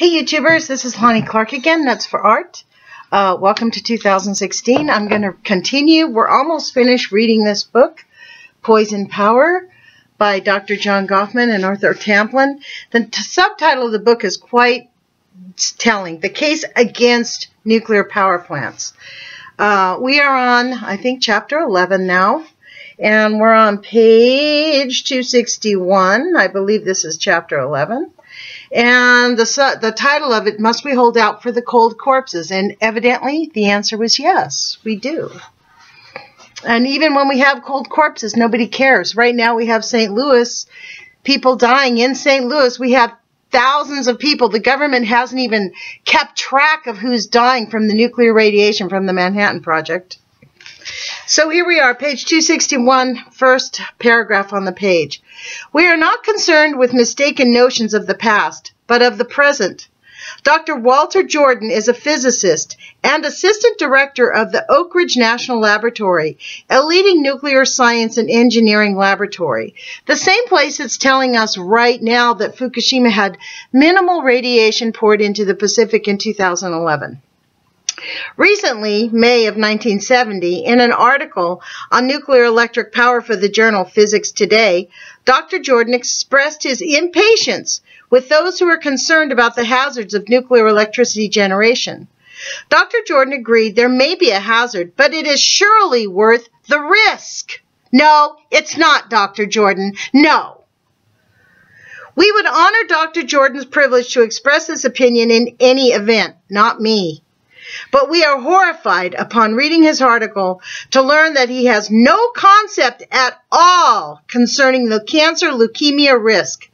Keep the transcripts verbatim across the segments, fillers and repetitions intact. Hey YouTubers, this is Lonnie Clark again, Nuts for Art. Uh, welcome to two thousand sixteen. I'm going to continue. We're almost finished reading this book, Poison Power, by Doctor John Gofman and Arthur Tamplin. The subtitle of the book is quite telling, The Case Against Nuclear Power Plants. Uh, we are on, I think, chapter eleven now, and we're on page two sixty-one. I believe this is chapter eleven. And the, the title of it, Must We Hold Out for the Cold Corpses? And evidently, the answer was yes, we do. And even when we have cold corpses, nobody cares. Right now, we have Saint Louis, people dying in Saint Louis. We have thousands of people. The government hasn't even kept track of who's dying from the nuclear radiation from the Manhattan Project. So here we are, page two sixty-one, first paragraph on the page. We are not concerned with mistaken notions of the past, but of the present. Doctor Walter Jordan is a physicist and assistant director of the Oak Ridge National Laboratory, a leading nuclear science and engineering laboratory. The same place that's telling us right now that Fukushima had minimal radiation poured into the Pacific in two thousand eleven. Recently, May of nineteen seventy, in an article on nuclear electric power for the journal Physics Today, Doctor Jordan expressed his impatience with those who are concerned about the hazards of nuclear electricity generation. Doctor Jordan agreed there may be a hazard, but it is surely worth the risk. No, it's not, Doctor Jordan. No. We would honor Doctor Jordan's privilege to express this opinion in any event, not me. But we are horrified upon reading his article to learn that he has no concept at all concerning the cancer leukemia risk.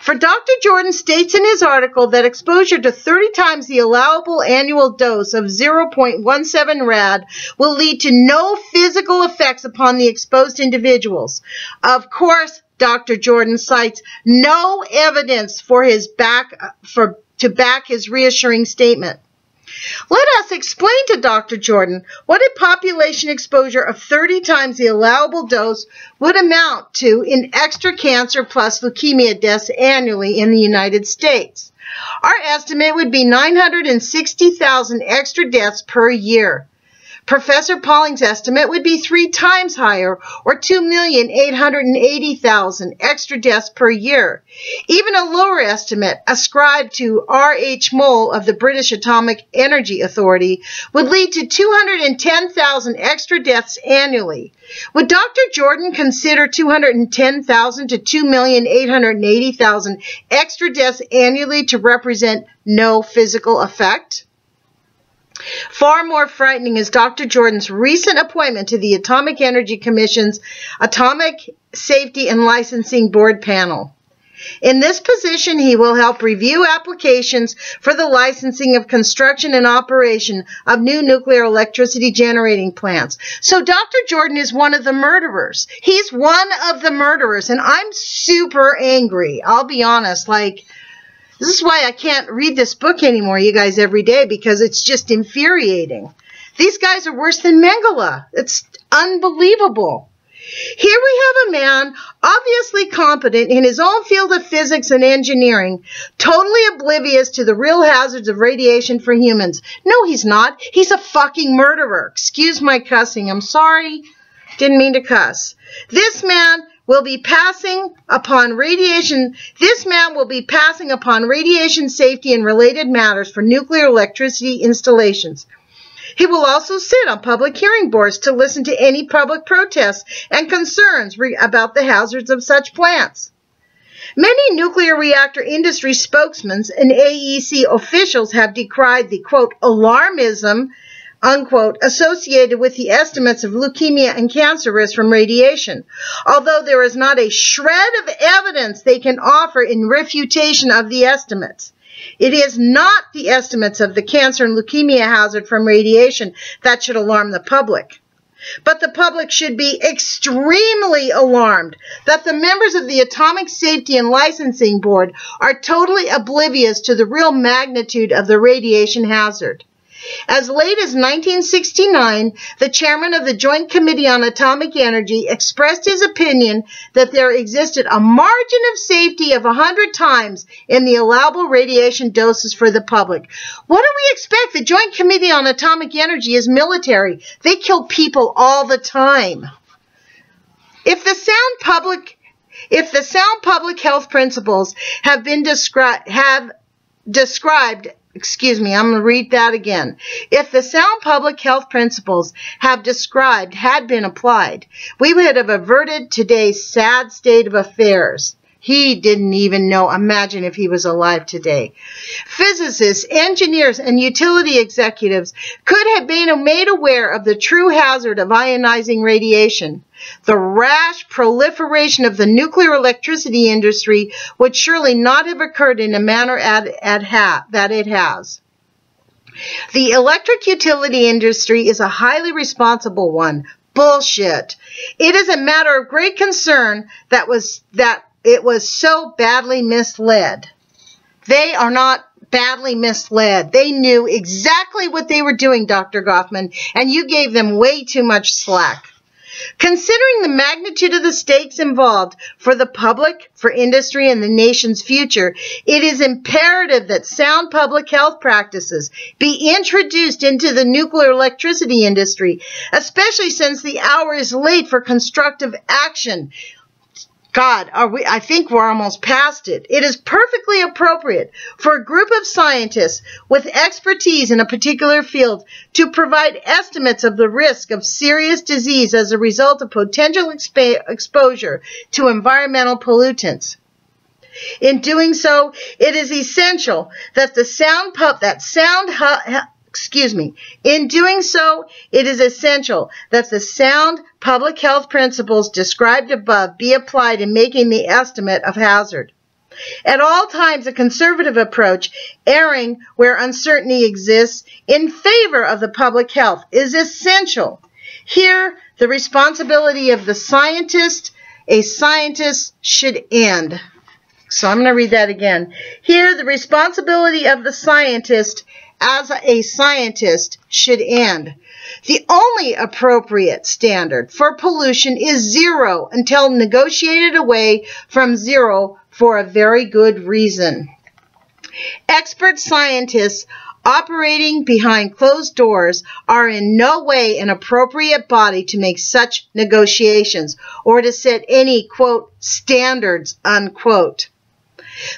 For Doctor Jordan states in his article that exposure to thirty times the allowable annual dose of zero point one seven rad will lead to no physical effects upon the exposed individuals. Of course, Doctor Jordan cites no evidence for his back for to back his reassuring statement. Let us explain to Doctor Jordan what a population exposure of thirty times the allowable dose would amount to in extra cancer plus leukemia deaths annually in the United States. Our estimate would be nine hundred sixty thousand extra deaths per year. Professor Polling's estimate would be three times higher, or two million eight hundred eighty thousand extra deaths per year. Even a lower estimate, ascribed to R H Mole of the British Atomic Energy Authority, would lead to two hundred ten thousand extra deaths annually. Would Doctor Jordan consider two hundred ten thousand to two million eight hundred eighty thousand extra deaths annually to represent no physical effect? Far more frightening is Doctor Jordan's recent appointment to the Atomic Energy Commission's Atomic Safety and Licensing Board panel. In this position, he will help review applications for the licensing of construction and operation of new nuclear electricity generating plants. So Doctor Jordan is one of the murderers. He's one of the murderers, and I'm super angry. I'll be honest, like... This is why I can't read this book anymore, you guys, every day, because it's just infuriating. These guys are worse than Mengele. It's unbelievable. Here we have a man obviously competent in his own field of physics and engineering, totally oblivious to the real hazards of radiation for humans. No, he's not. He's a fucking murderer. Excuse my cussing. I'm sorry. Didn't mean to cuss. This man... will be passing upon radiation, this man will be passing upon radiation safety and related matters for nuclear electricity installations. He will also sit on public hearing boards to listen to any public protests and concerns re about the hazards of such plants. Many nuclear reactor industry spokesmen and A E C officials have decried the, quote, alarmism, unquote, associated with the estimates of leukemia and cancer risk from radiation, although there is not a shred of evidence they can offer in refutation of the estimates. It is not the estimates of the cancer and leukemia hazard from radiation that should alarm the public. But the public should be extremely alarmed that the members of the Atomic Safety and Licensing Board are totally oblivious to the real magnitude of the radiation hazard. As late as nineteen sixty-nine, the chairman of the Joint Committee on Atomic Energy expressed his opinion that there existed a margin of safety of one hundred times in the allowable radiation doses for the public. What do we expect? The Joint Committee on Atomic Energy is military. They kill people all the time. If the sound public, if the sound public health principles have been described, have described Excuse me, I'm going to read that again. If the sound public health principles have described had been applied, we would have averted today's sad state of affairs. He didn't even know. Imagine if he was alive today. Physicists, engineers, and utility executives could have been made aware of the true hazard of ionizing radiation. The rash proliferation of the nuclear electricity industry would surely not have occurred in a manner at, at ha that it has. The electric utility industry is a highly responsible one. Bullshit. It is a matter of great concern that was that it was so badly misled. They are not badly misled. They knew exactly what they were doing, Doctor Gofman, and you gave them way too much slack. Considering the magnitude of the stakes involved for the public, for industry, and the nation's future, it is imperative that sound public health practices be introduced into the nuclear electricity industry, especially since the hour is late for constructive action. God, are we, I think we're almost past it. It is perfectly appropriate for a group of scientists with expertise in a particular field to provide estimates of the risk of serious disease as a result of potential exp- exposure to environmental pollutants. In doing so, it is essential that the sound pub, that sound Excuse me. In doing so, it is essential that the sound public health principles described above be applied in making the estimate of hazard. At all times, a conservative approach, erring where uncertainty exists, in favor of the public health is essential. Here, the responsibility of the scientist, a scientist should end. So I'm going to read that again. Here, the responsibility of the scientist as a scientist should end. The only appropriate standard for pollution is zero until negotiated away from zero for a very good reason. Expert scientists operating behind closed doors are in no way an appropriate body to make such negotiations or to set any, quote, standards, unquote.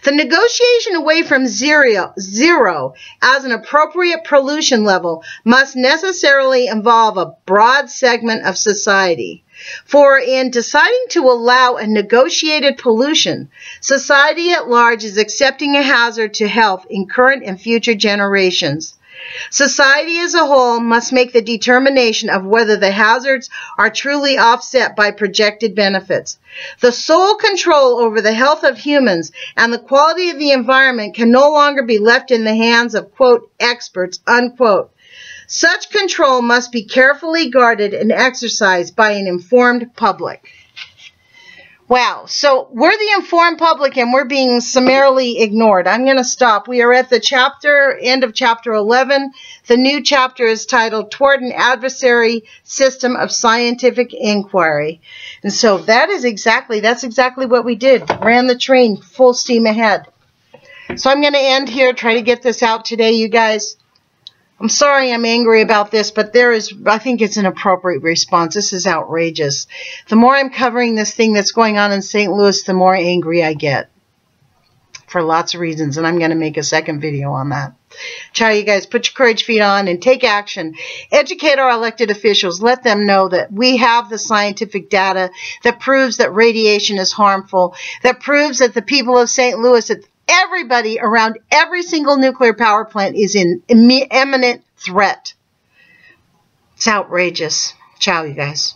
The negotiation away from zero, zero as an appropriate pollution level must necessarily involve a broad segment of society. For in deciding to allow a negotiated pollution, society at large is accepting a hazard to health in current and future generations. Society as a whole must make the determination of whether the hazards are truly offset by projected benefits. The sole control over the health of humans and the quality of the environment can no longer be left in the hands of, quote, experts, unquote. Such control must be carefully guarded and exercised by an informed public. Wow, so we're the informed public and we're being summarily ignored. I'm going to stop. We are at the chapter, end of chapter eleven. The new chapter is titled Toward an Adversary System of Scientific Inquiry. And so that is exactly, that's exactly what we did. Ran the train full steam ahead. So I'm going to end here, try to get this out today, you guys. I'm sorry I'm angry about this, but there is, I think it's an appropriate response. This is outrageous. The more I'm covering this thing that's going on in Saint Louis, the more angry I get for lots of reasons, and I'm going to make a second video on that. Ciao, you guys. Put your courage feet on and take action. Educate our elected officials. Let them know that we have the scientific data that proves that radiation is harmful, that proves that the people of Saint Louis, at everybody around every single nuclear power plant is in imminent threat. It's outrageous. Ciao, you guys.